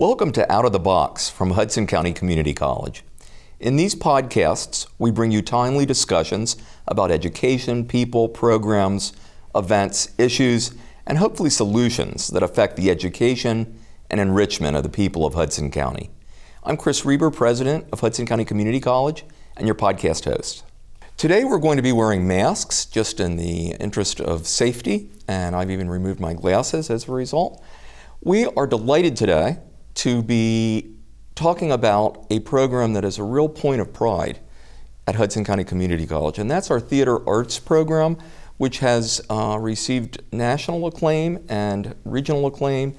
Welcome to Out of the Box from Hudson County Community College. In these podcasts, we bring you timely discussions about education, people, programs, events, issues, and hopefully solutions that affect the education and enrichment of the people of Hudson County. I'm Chris Reber, president of Hudson County Community College, and your podcast host. Today we're going to be wearing masks just in the interest of safety, and I've even removed my glasses as a result. We are delighted today to be talking about a program that is a real point of pride at Hudson County Community College, and that's our Theatre Arts program, which has received national acclaim and regional acclaim.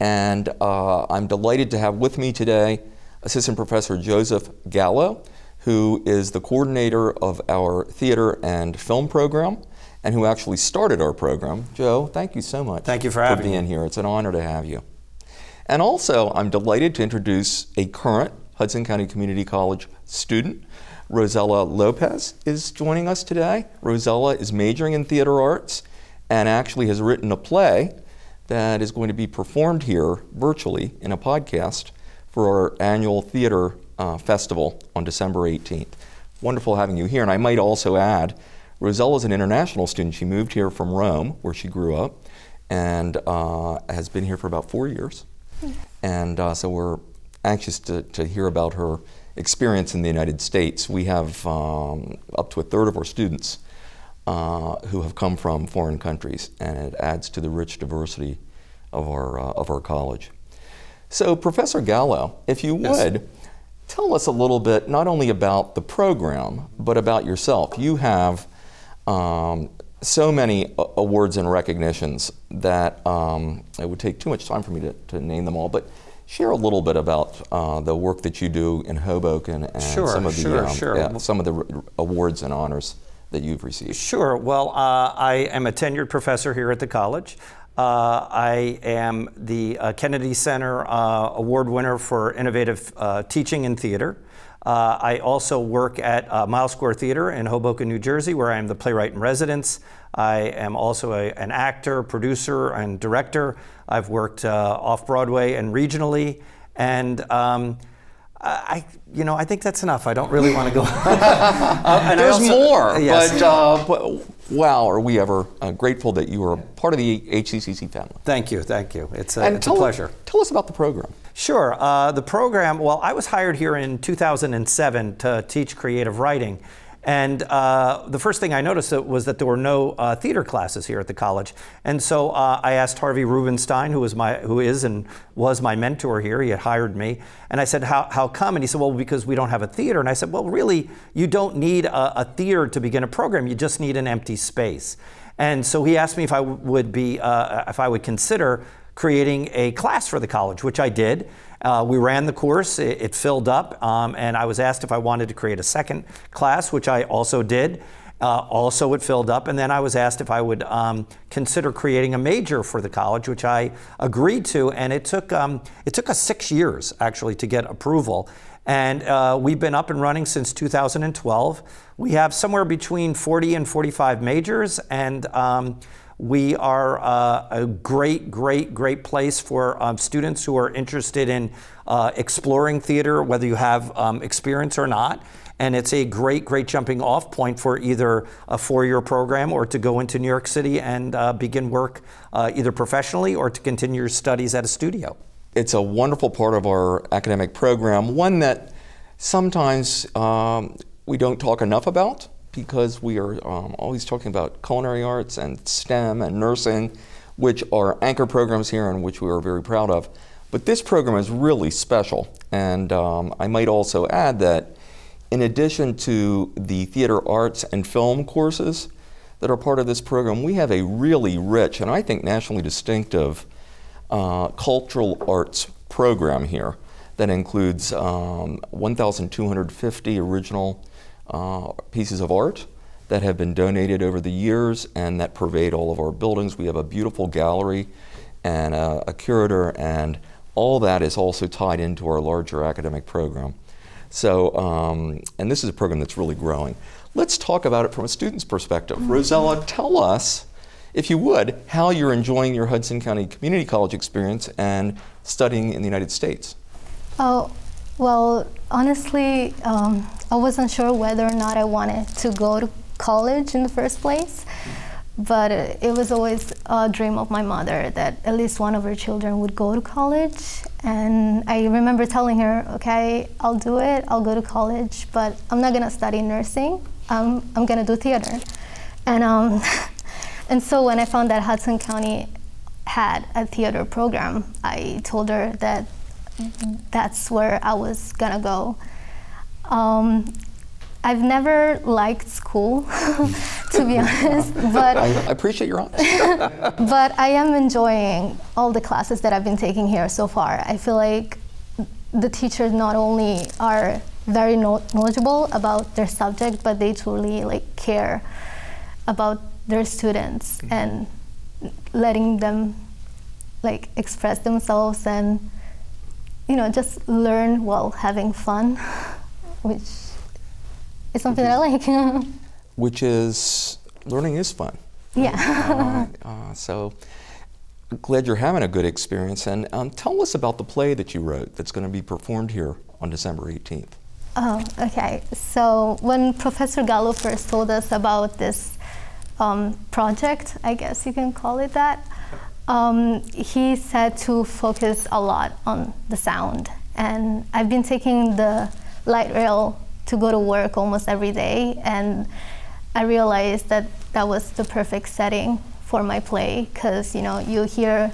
And I'm delighted to have with me today Assistant Professor Joseph Gallo, who is the coordinator of our theater and film program, and who actually started our program. Joe, thank you so much. Thank you for having me. Being here. It's an honor to have you. And also, I'm delighted to introduce a current Hudson County Community College student. Rossella Lopez is joining us today. Rossella is majoring in theater arts and actually has written a play that is going to be performed here virtually in a podcast for our annual theater festival on December 18th. Wonderful having you here. And I might also add, Rossella is an international student. She moved here from Rome, where she grew up, and has been here for about 4 years. And so we're anxious to hear about her experience in the United States. We have up to a third of our students who have come from foreign countries, and it adds to the rich diversity of our college. So Professor Gallo, if you would, yes, tell us a little bit not only about the program, but about yourself. You have so many awards and recognitions that it would take too much time for me to name them all, but share a little bit about the work that you do in Hoboken and some of the awards and honors that you've received. Sure. Well, I am a tenured professor here at the college. I am the Kennedy Center award winner for innovative teaching in theater. I also work at Mile Square Theater in Hoboken, New Jersey, where I am the playwright in residence. I am also an actor, producer, and director. I've worked off-Broadway and regionally, and I think that's enough. I don't really want to go. And there's more, yes. But wow, are we ever grateful that you are part of the HCCC family. Thank you. It's a pleasure. Tell us about the program. Sure. The program, well, I was hired here in 2007 to teach creative writing. And the first thing I noticed was that there were no theater classes here at the college. And so I asked Harvey Rubenstein, who is and was my mentor here. He had hired me. And I said, how come? And he said, well, because we don't have a theater. And I said, well, really, you don't need a theater to begin a program. You just need an empty space. And so he asked me if I would be, if I would consider creating a class for the college, which I did. We ran the course, it filled up, and I was asked if I wanted to create a second class, which I also did. Also, it filled up, and then I was asked if I would consider creating a major for the college, which I agreed to, and it took us 6 years, actually, to get approval. And we've been up and running since 2012. We have somewhere between 40 and 45 majors, and we are a great place for students who are interested in exploring theater, whether you have experience or not. And it's a great jumping off point for either a four-year program or to go into New York City and begin work either professionally or to continue your studies at a studio. It's a wonderful part of our academic program, one that sometimes we don't talk enough about, because we are always talking about culinary arts and STEM and nursing, which are anchor programs here and which we are very proud of. But this program is really special. And I might also add that in addition to the theater arts and film courses that are part of this program, we have a really rich and I think nationally distinctive cultural arts program here that includes 1,250 original pieces of art that have been donated over the years and that pervade all of our buildings. We have a beautiful gallery and a curator, and all that is also tied into our larger academic program. So, and this is a program that's really growing. Let's talk about it from a student's perspective. Rossella, tell us, if you would, how you're enjoying your Hudson County Community College experience and studying in the United States. Oh, well, honestly, I wasn't sure whether or not I wanted to go to college in the first place, but it was always a dream of my mother that at least one of her children would go to college. And I remember telling her, okay, I'll do it, I'll go to college, but I'm not gonna study nursing, I'm gonna do theater. And, and so when I found that Hudson County had a theater program, I told her that that's where I was gonna go. I've never liked school, to be honest, but I appreciate your honesty. But I am enjoying all the classes that I've been taking here so far. I feel like the teachers not only are very knowledgeable about their subject, but they truly like care about their students and letting them like express themselves and, you know, just learn while having fun, which it's something that I like. Which is, learning is fun. Yeah. So glad you're having a good experience. And tell us about the play that you wrote that's going to be performed here on December 18th. Oh, okay. So when Professor Gallo first told us about this project, I guess you can call it that, he said to focus a lot on the sound. And I've been taking the light rail to go to work almost every day, and I realized that that was the perfect setting for my play, because you know, you hear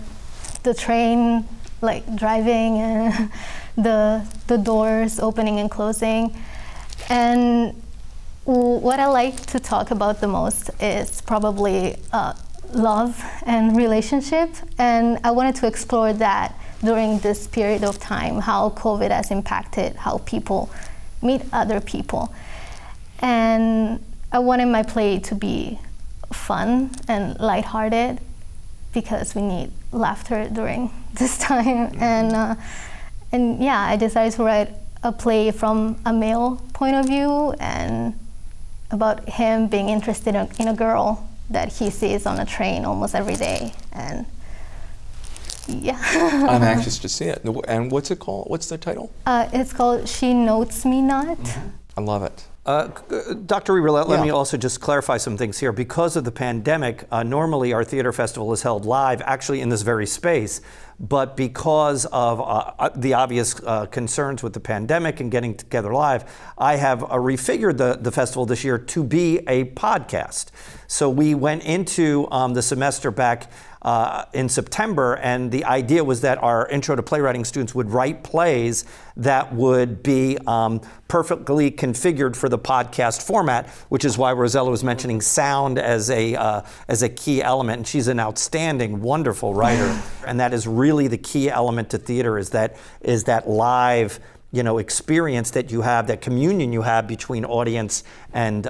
the train like driving and the doors opening and closing. And what I like to talk about the most is probably love and relationship, and I wanted to explore that during this period of time, how COVID has impacted how people meet other people. And I wanted my play to be fun and lighthearted because we need laughter during this time. And yeah, I decided to write a play from a male point of view and about him being interested in a girl that he sees on a train almost every day. And yeah. I'm anxious to see it. And what's it called? What's the title? It's called She Notes Me Not. Mm-hmm. I love it. Dr. Reber, let me also just clarify some things here. Because of the pandemic, normally our theater festival is held live, actually in this very space, but because of the obvious concerns with the pandemic and getting together live, I have refigured the festival this year to be a podcast. So we went into the semester back in September, and the idea was that our intro to playwriting students would write plays that would be perfectly configured for the podcast format, which is why Rossella was mentioning sound as a key element. And she's an outstanding, wonderful writer, and that is really the key element to theater, is that live, you know, experience that you have, that communion you have between audience and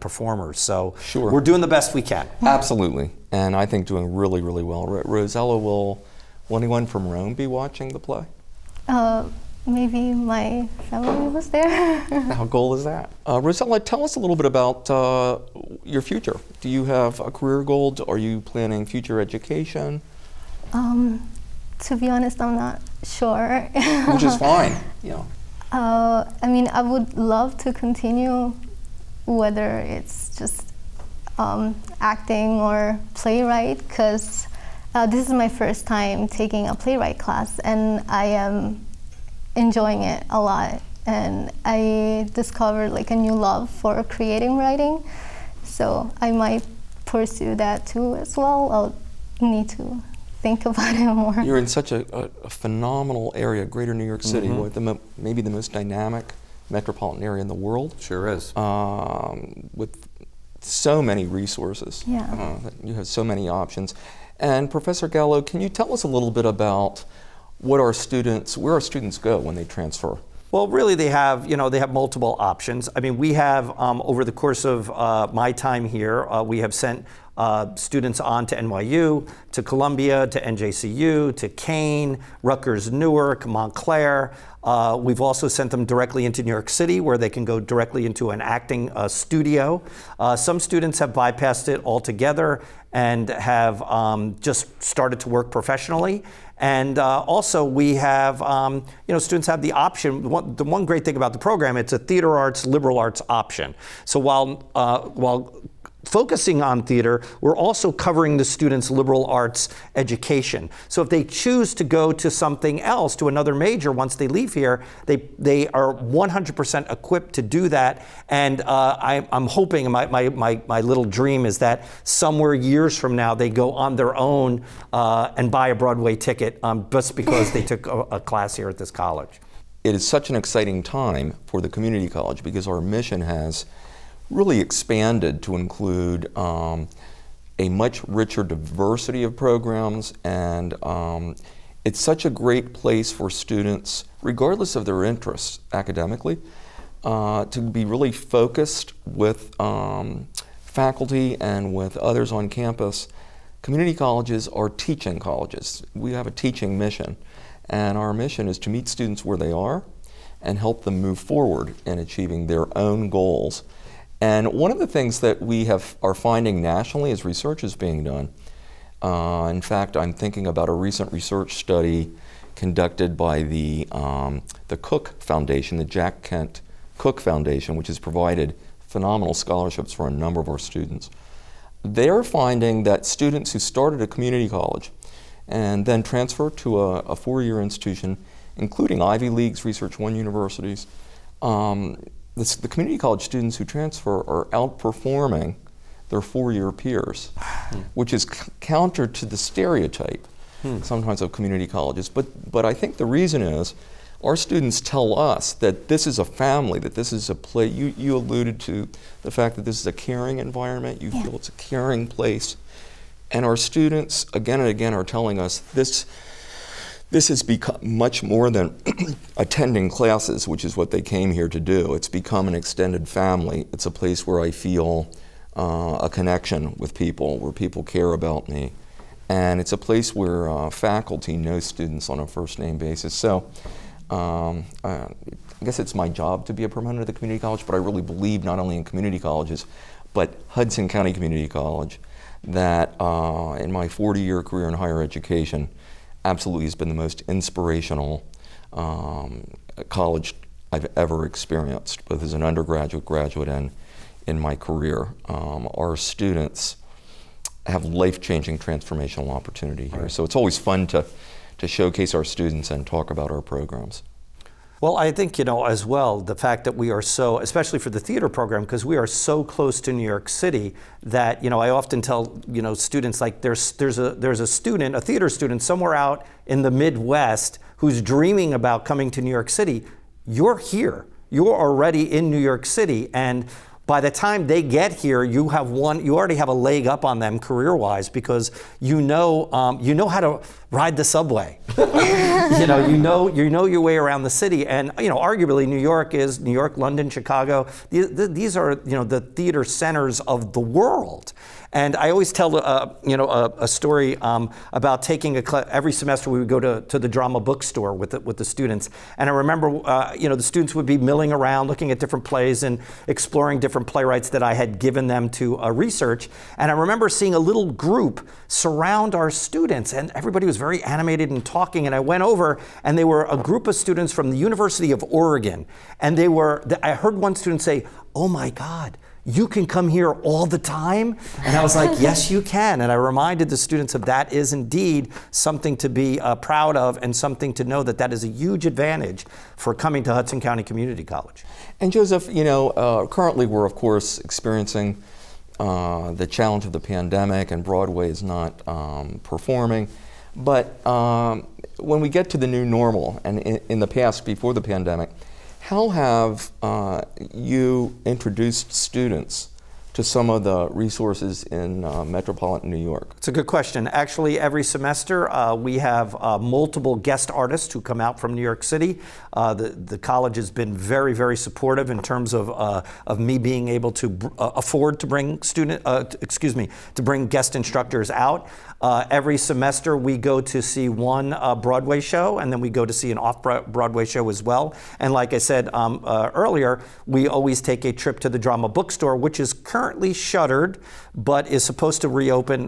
performers. So sure, we're doing the best we can. Absolutely. And I think doing really, really well. Rossella, will anyone from Rome be watching the play? Maybe my family was there. How cool is that? Rossella, tell us a little bit about your future. Do you have a career goal? Are you planning future education? To be honest, I'm not sure. Which is fine. Yeah. I mean, I would love to continue, whether it's just acting or playwright, because this is my first time taking a playwright class, and I am enjoying it a lot. And I discovered like a new love for creating writing, so I might pursue that too as well. I'll need to think about it more. You're in such a phenomenal area, Greater New York City, with maybe the most dynamic metropolitan area in the world. Sure is. With so many resources. Yeah. You have so many options. And Professor Gallo, can you tell us a little bit about what our students, where our students go when they transfer? Well, really, they have, you know, they have multiple options. I mean, we have over the course of my time here, we have sent students on to NYU, to Columbia, to NJCU, to Kane, Rutgers, Newark, Montclair. We've also sent them directly into New York City, where they can go directly into an acting studio. Some students have bypassed it altogether and have just started to work professionally. And also we have, students have the option. The one great thing about the program, it's a theater arts, liberal arts option. So while focusing on theater, we're also covering the students' liberal arts education. So if they choose to go to something else, to another major once they leave here, they are 100% equipped to do that. And I'm hoping, my little dream is that somewhere years from now, they go on their own and buy a Broadway ticket just because they took a class here at this college. It is such an exciting time for the community college because our mission has really expanded to include a much richer diversity of programs, and it's such a great place for students, regardless of their interests academically, to be really focused with faculty and with others on campus. Community colleges are teaching colleges. We have a teaching mission, and our mission is to meet students where they are and help them move forward in achieving their own goals. And one of the things that we are finding nationally as research is being done, in fact, I'm thinking about a recent research study conducted by the Cooke Foundation, the Jack Kent Cooke Foundation, which has provided phenomenal scholarships for a number of our students. They're finding that students who started a community college and then transferred to a four-year institution, including Ivy Leagues, Research One universities, the community college students who transfer are outperforming their four-year peers, which is counter to the stereotype sometimes of community colleges. But I think the reason is our students tell us that this is a family, that this is a place. You alluded to the fact that this is a caring environment. You feel it's a caring place. And our students, again and again, are telling us this has become much more than attending classes, which is what they came here to do. It's become an extended family. It's a place where I feel a connection with people, where people care about me. And it's a place where faculty knows students on a first-name basis. So I guess it's my job to be a proponent of the community college, but I really believe not only in community colleges, but Hudson County Community College, that in my 40-year career in higher education, absolutely has been the most inspirational college I've ever experienced, both as an undergraduate, graduate, and in my career. Our students have life-changing transformational opportunity here. Right. So it's always fun to showcase our students and talk about our programs. Well, I think, as well, the fact that we are so, especially for the theater program, because we are so close to New York City that, I often tell, students, like, there's a student, a theater student somewhere out in the Midwest who's dreaming about coming to New York City. You're here. You're already in New York City. And by the time they get here, you already have a leg up on them career-wise, because you know how to ride the subway. you know your way around the city, and arguably New York, London, Chicago. These are the theater centers of the world. And I always tell a story about taking a class. Every semester we would go to the Drama Bookstore with the students. And I remember the students would be milling around, looking at different plays and exploring different playwrights that I had given them to research. And I remember seeing a little group surround our students, and everybody was very animated and talking. And I went over, and they were a group of students from the University of Oregon. And they were, I heard one student say, "Oh my God, you can come here all the time?" And I was like, yes, you can. And I reminded the students of that is indeed something to be proud of, and something to know that is a huge advantage for coming to Hudson County Community College. And Joseph, currently we're, of course, experiencing the challenge of the pandemic, and Broadway is not performing. But when we get to the new normal, and in the past, before the pandemic, how have you introduced students to some of the resources in metropolitan New York? It's a good question. Actually, every semester we have multiple guest artists who come out from New York City. The college has been very, very supportive in terms of me being able to afford to bring bring guest instructors out. Every semester we go to see one Broadway show, and then we go to see an off-Broadway show as well. And like I said earlier, we always take a trip to the Drama Bookstore, which is currently shuttered, but is supposed to reopen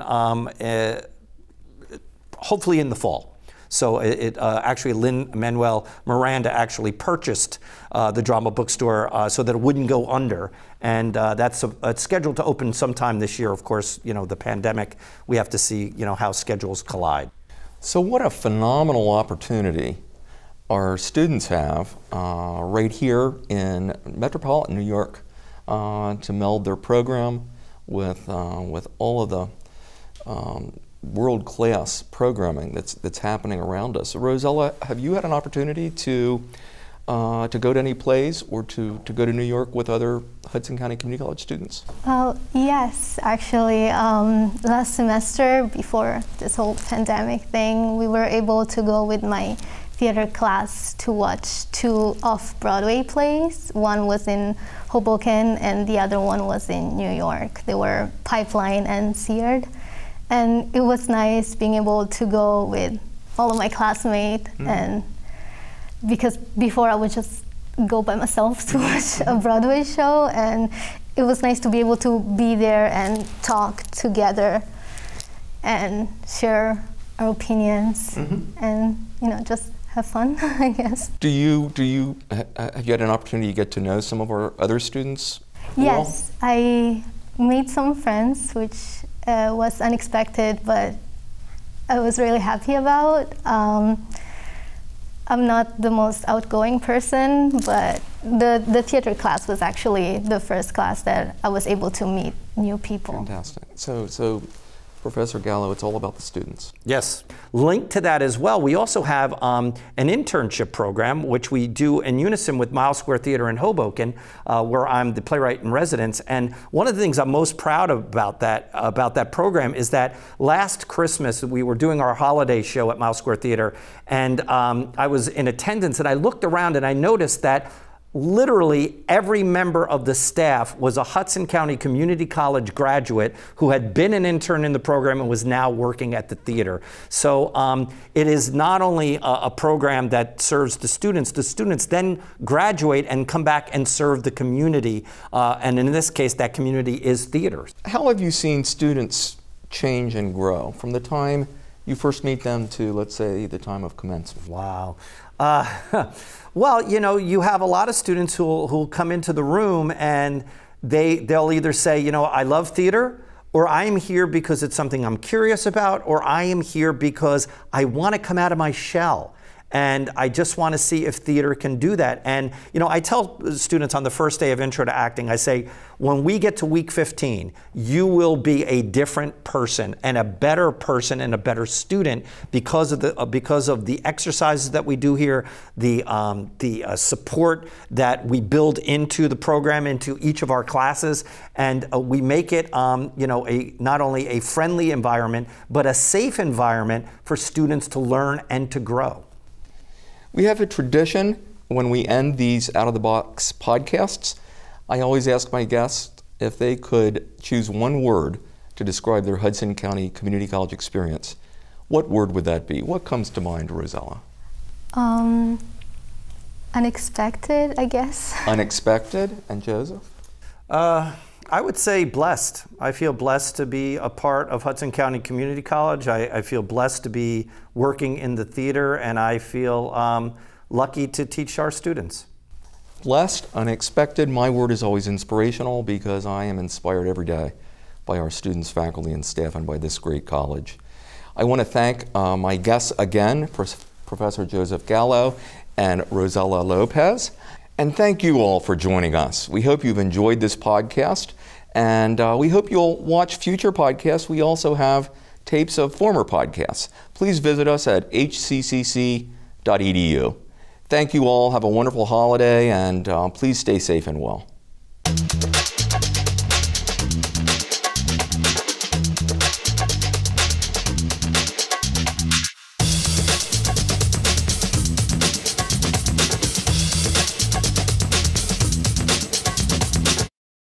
hopefully in the fall. So actually Lin-Manuel Miranda actually purchased the Drama Bookstore so that it wouldn't go under. And it's scheduled to open sometime this year. Of course, you know, the pandemic, we have to see, you know, how schedules collide. So what a phenomenal opportunity our students have right here in metropolitan New York to meld their program with all of the world-class programming that's happening around us. Rossella, have you had an opportunity to go to any plays or to go to New York with other Hudson County Community College students? Yes, actually. Last semester, before this whole pandemic thing, we were able to go with my theater class to watch two off-Broadway plays. One was in Hoboken and the other one was in New York. They were Pipeline and Seared. And it was nice being able to go with all of my classmates, and because before I would just go by myself to watch a Broadway show, and it was nice to be able to be there and talk together and share our opinions and, you know, just have fun, I guess. Have you had an opportunity to get to know some of our other students? Yes, well? I made some friends, which was unexpected, but I was really happy about. I'm not the most outgoing person, but the theater class was actually the first class that I was able to meet new people. Fantastic. So Professor Gallo, it's all about the students. Yes. Linked to that as well, we also have an internship program, which we do in unison with Mile Square Theater in Hoboken, where I'm the playwright in residence. And one of the things I'm most proud about that program is that last Christmas, we were doing our holiday show at Mile Square Theater, and I was in attendance, and I looked around and I noticed that literally every member of the staff was a Hudson County Community College graduate who had been an intern in the program and was now working at the theater. So it is not only a program that serves the students then graduate and come back and serve the community. And in this case, that community is theater. How have you seen students change and grow from the time you first meet them to, let's say, the time of commencement? Wow. Well, you know, you have a lot of students who'll come into the room and they'll either say, you know, I love theater, or I am here because it's something I'm curious about, or I am here because I want to come out of my shell. And I just want to see if theater can do that. And, you know, I tell students on the first day of Intro to Acting, I say, when we get to week 15, you will be a different person and a better student because of the exercises that we do here, the support that we build into the program, into each of our classes. And we make it, you know, not only a friendly environment, but a safe environment for students to learn and to grow. We have a tradition when we end these out-of-the-box podcasts. I always ask my guests if they could choose one word to describe their Hudson County Community College experience. What word would that be? What comes to mind, Rossella? Unexpected, I guess. Unexpected. And Joseph? I would say blessed. I feel blessed to be a part of Hudson County Community College. I feel blessed to be working in the theater, and I feel lucky to teach our students. Blessed, unexpected. My word is always inspirational because I am inspired every day by our students, faculty, and staff, and by this great college. I want to thank my guests again, Professor Joseph Gallo and Rossella Lopez. And thank you all for joining us. We hope you've enjoyed this podcast, and we hope you'll watch future podcasts. We also have tapes of former podcasts. Please visit us at hccc.edu. Thank you all. Have a wonderful holiday, and please stay safe and well.